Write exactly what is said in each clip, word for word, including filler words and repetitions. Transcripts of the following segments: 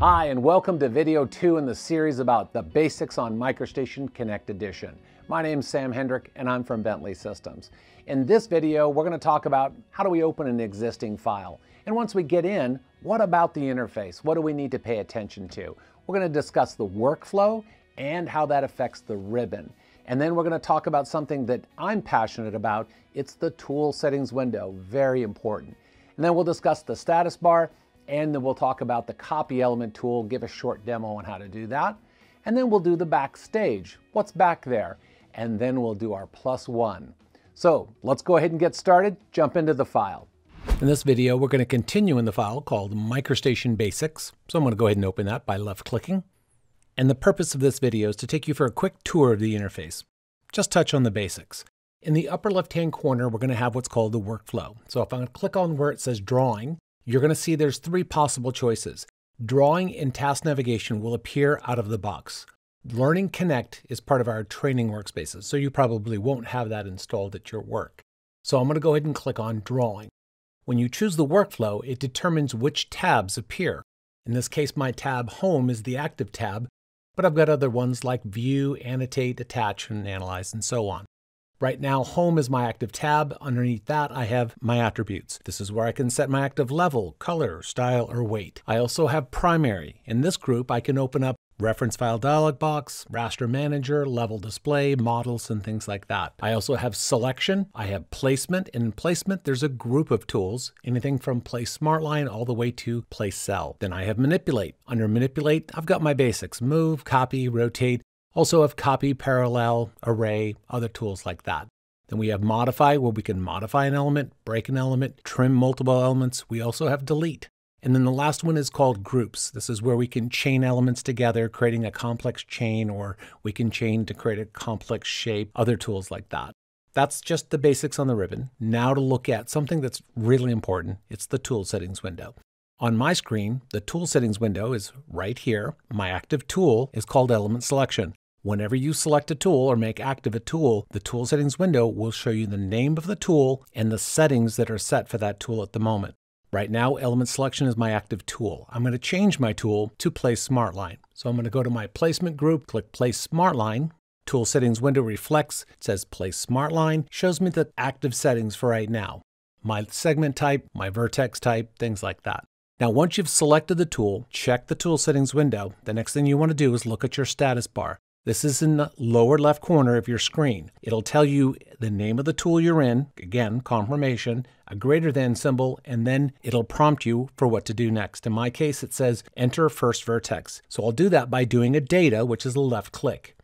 Hi, and welcome to video two in the series about the basics on MicroStation Connect Edition. My name's Sam Hendrick, and I'm from Bentley Systems. In this video, we're going to talk about how do we open an existing file, and once we get in, what about the interface? What do we need to pay attention to? We're going to discuss the workflow and how that affects the ribbon. And then we're going to talk about something that I'm passionate about. It's the tool settings window, very important. And then we'll discuss the status bar, and then we'll talk about the copy element tool, give a short demo on how to do that. And then we'll do the backstage, what's back there? And then we'll do our plus one. So let's go ahead and get started, jump into the file. In this video, we're gonna continue in the file called MicroStation Basics. So I'm gonna go ahead and open that by left clicking. And the purpose of this video is to take you for a quick tour of the interface. Just touch on the basics. In the upper left-hand corner, we're gonna have what's called the workflow. So if I'm gonna click on where it says drawing, you're going to see there's three possible choices. Drawing and task navigation will appear out of the box. Learning Connect is part of our training workspaces, so you probably won't have that installed at your work. So I'm going to go ahead and click on Drawing. When you choose the workflow, it determines which tabs appear. In this case, my tab Home is the active tab, but I've got other ones like View, Annotate, Attach, and Analyze, and so on. Right now, Home is my active tab. Underneath that, I have my attributes. This is where I can set my active level, color, style, or weight. I also have Primary. In this group, I can open up Reference File Dialog Box, Raster Manager, Level Display, Models, and things like that. I also have Selection. I have Placement. And in Placement, there's a group of tools, anything from Place Smartline all the way to Place Cell. Then I have Manipulate. Under Manipulate, I've got my basics, Move, Copy, Rotate. Also have Copy, Parallel, Array, other tools like that. Then we have Modify, where we can modify an element, break an element, trim multiple elements. We also have Delete. And then the last one is called Groups. This is where we can chain elements together, creating a complex chain, or we can chain to create a complex shape, other tools like that. That's just the basics on the ribbon. Now to look at something that's really important, it's the tool settings window. On my screen, the tool settings window is right here. My active tool is called Element Selection. Whenever you select a tool or make active a tool, the tool settings window will show you the name of the tool and the settings that are set for that tool at the moment. Right now, Element Selection is my active tool. I'm going to change my tool to Place Smartline. So I'm going to go to my Placement group, click Place Smartline. Tool settings window reflects, it says Place Smartline, shows me the active settings for right now. My segment type, my vertex type, things like that. Now, once you've selected the tool, check the tool settings window. The next thing you want to do is look at your status bar. This is in the lower left corner of your screen. It'll tell you the name of the tool you're in, again, confirmation, a greater than symbol, and then it'll prompt you for what to do next. In my case, it says enter first vertex. So I'll do that by doing a data, which is a left click.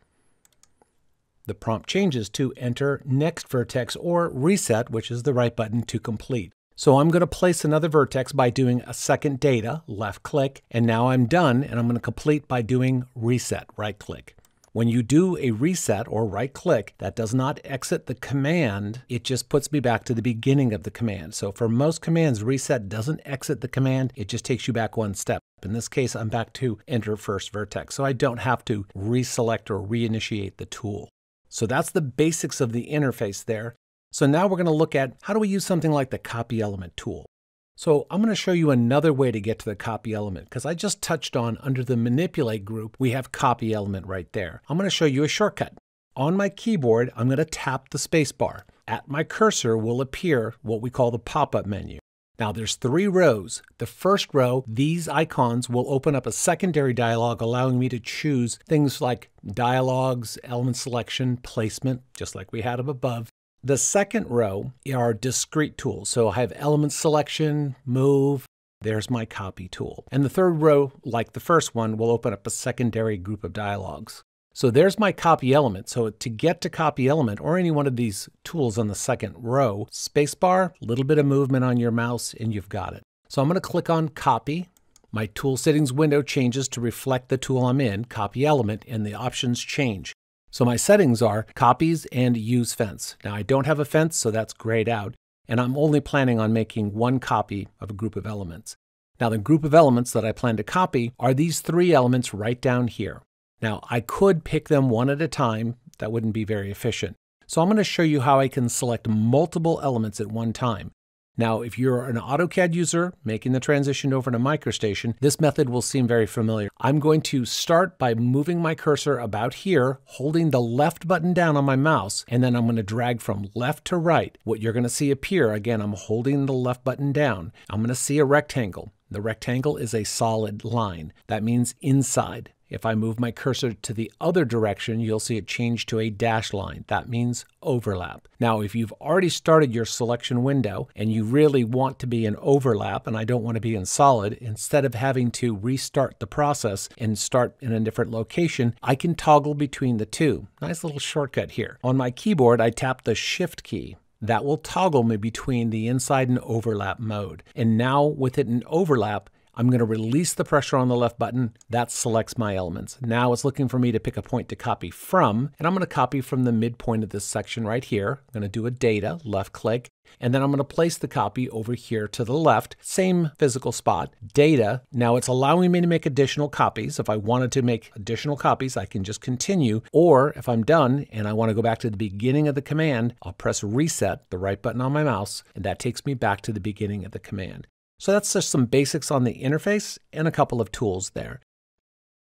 The prompt changes to enter next vertex or reset, which is the right button to complete. So I'm going to place another vertex by doing a second data, left click, and now I'm done, and I'm going to complete by doing reset, right click. When you do a reset or right click, that does not exit the command, it just puts me back to the beginning of the command. So for most commands, reset doesn't exit the command, it just takes you back one step. In this case, I'm back to enter first vertex, so I don't have to reselect or reinitiate the tool. So that's the basics of the interface there. So now we're going to look at how do we use something like the copy element tool. So I'm going to show you another way to get to the copy element, because I just touched on under the manipulate group, we have copy element right there. I'm going to show you a shortcut. On my keyboard, I'm going to tap the space bar. At my cursor will appear what we call the pop-up menu. Now there's three rows. The first row, these icons will open up a secondary dialog, allowing me to choose things like dialogues, element selection, placement, just like we had up above. The second row are discrete tools. So I have element selection, move, there's my copy tool. And the third row, like the first one, will open up a secondary group of dialogues. So there's my copy element. So to get to copy element or any one of these tools on the second row, spacebar, a little bit of movement on your mouse, and you've got it. So I'm going to click on copy. My tool settings window changes to reflect the tool I'm in, copy element, and the options change. So my settings are copies and use fence. Now I don't have a fence, so that's grayed out, and I'm only planning on making one copy of a group of elements. Now the group of elements that I plan to copy are these three elements right down here. Now, I could pick them one at a time. That wouldn't be very efficient. So I'm going to show you how I can select multiple elements at one time. Now, if you're an AutoCAD user making the transition over to MicroStation, this method will seem very familiar. I'm going to start by moving my cursor about here, holding the left button down on my mouse, and then I'm going to drag from left to right. What you're going to see appear, again, I'm holding the left button down. I'm going to see a rectangle. The rectangle is a solid line. That means inside. If I move my cursor to the other direction, you'll see it change to a dashed line. That means overlap. Now, if you've already started your selection window and you really want to be in overlap, and I don't want to be in solid, instead of having to restart the process and start in a different location, I can toggle between the two. Nice little shortcut here. On my keyboard, I tap the Shift key. That will toggle me between the inside and overlap mode. And now with it in overlap, I'm going to release the pressure on the left button. That selects my elements. Now it's looking for me to pick a point to copy from, and I'm going to copy from the midpoint of this section right here. I'm going to do a data, left click, and then I'm going to place the copy over here to the left, same physical spot, data. Now it's allowing me to make additional copies. If I wanted to make additional copies, I can just continue, or if I'm done and I want to go back to the beginning of the command, I'll press reset, the right button on my mouse, and that takes me back to the beginning of the command. So that's just some basics on the interface and a couple of tools there.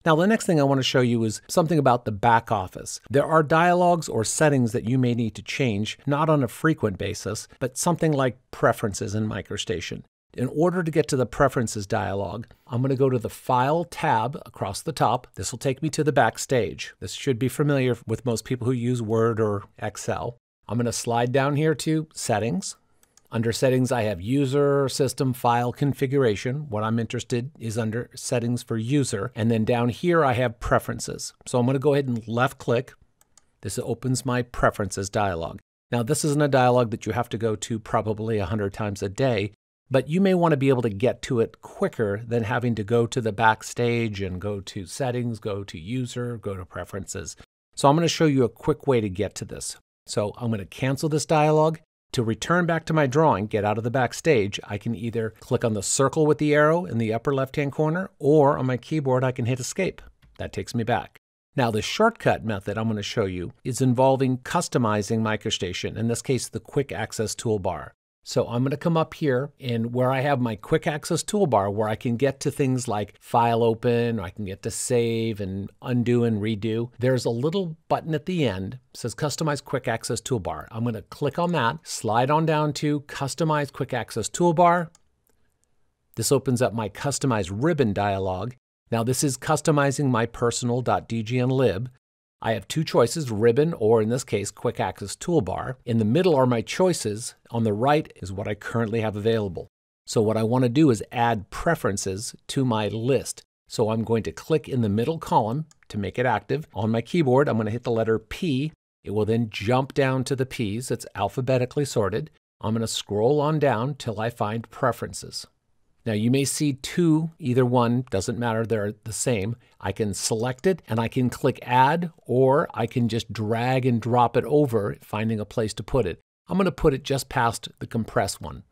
Now, the next thing I want to show you is something about the back office. There are dialogues or settings that you may need to change, not on a frequent basis, but something like preferences in MicroStation. In order to get to the preferences dialog, I'm going to go to the File tab across the top. This will take me to the backstage. This should be familiar with most people who use Word or Excel. I'm going to slide down here to Settings. Under Settings, I have User, System, File, Configuration. What I'm interested in is under Settings for User. And then down here, I have Preferences. So I'm going to go ahead and left-click. This opens my Preferences dialog. Now, this isn't a dialog that you have to go to probably a hundred times a day, but you may want to be able to get to it quicker than having to go to the backstage and go to Settings, go to User, go to Preferences. So I'm going to show you a quick way to get to this. So I'm going to cancel this dialog. To return back to my drawing, get out of the backstage, I can either click on the circle with the arrow in the upper left-hand corner, or on my keyboard, I can hit Escape. That takes me back. Now, the shortcut method I'm going to show you is involving customizing MicroStation, in this case, the Quick Access Toolbar. So I'm going to come up here, and where I have my Quick Access Toolbar, where I can get to things like File Open, or I can get to Save and Undo and Redo, there's a little button at the end. It says Customize Quick Access Toolbar. I'm going to click on that, slide on down to Customize Quick Access Toolbar. This opens up my Customize Ribbon dialog. Now this is customizing my personal dot d g n lib. I have two choices, Ribbon or, in this case, Quick Access Toolbar. In the middle are my choices. On the right is what I currently have available. So what I want to do is add preferences to my list. So I'm going to click in the middle column to make it active. On my keyboard, I'm going to hit the letter P. It will then jump down to the P's. It's alphabetically sorted. I'm going to scroll on down till I find preferences. Now you may see two, either one, doesn't matter, they're the same. I can select it and I can click add, or I can just drag and drop it over, finding a place to put it. I'm going to put it just past the compress one.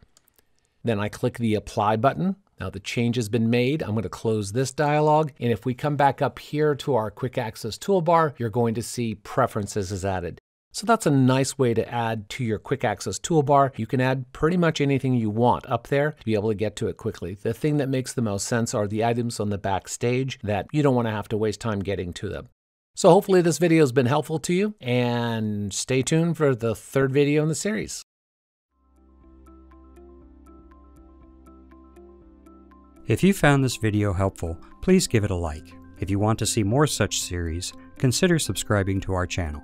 Then I click the apply button. Now the change has been made. I'm going to close this dialog. And if we come back up here to our Quick Access Toolbar, you're going to see preferences is added. So that's a nice way to add to your Quick Access Toolbar. You can add pretty much anything you want up there to be able to get to it quickly. The thing that makes the most sense are the items on the backstage that you don't want to have to waste time getting to them. So hopefully this video has been helpful to you, and stay tuned for the third video in the series. If you found this video helpful, please give it a like. If you want to see more such series, consider subscribing to our channel.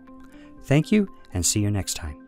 Thank you, and see you next time.